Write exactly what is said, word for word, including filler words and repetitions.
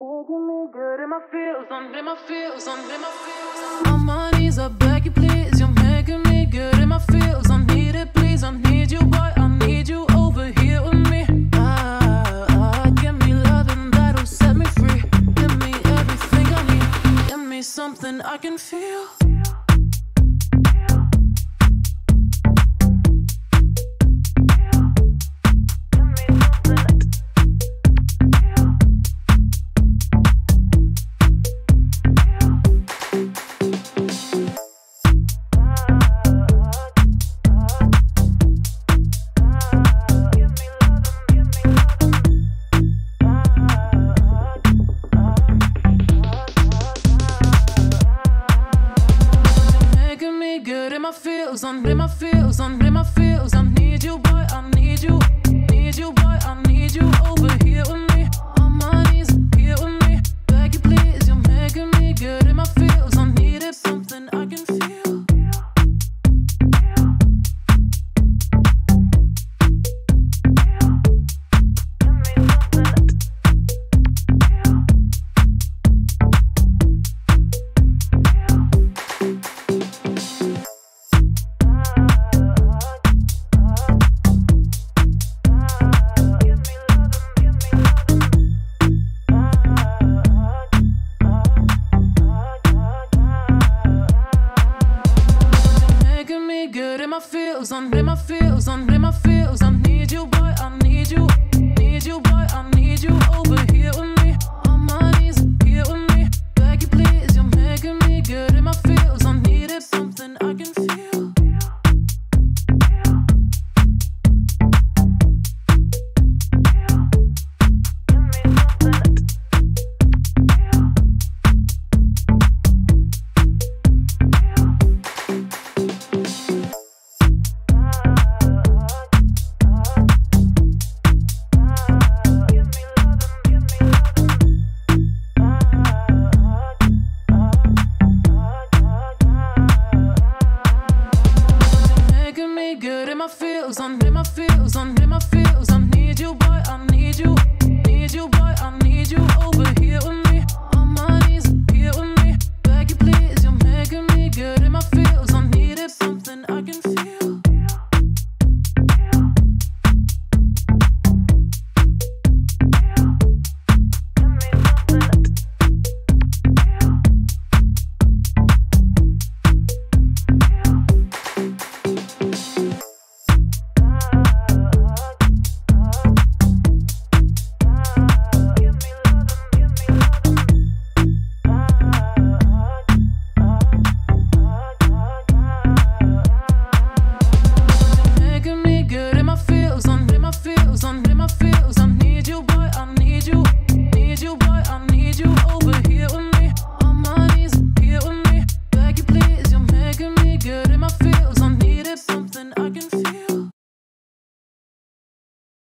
Oh, give me good in my feels, under my feels, under my feels. I'm on my knees, I beg you please. You're making me good in my feels. I need it, please. I need you, boy. I need you over here with me. Ah, ah, give me love and that'll set me free. Give me everything I need. Give me something I can feel. Under my feels, under my feels, I need you, boy, I need you, need you, boy, I need you over here with me. On my knees, here with me. Beg you, please, you're making me good in my feels. I needed something I can feel. Good in my feels, under my feels, under my feels.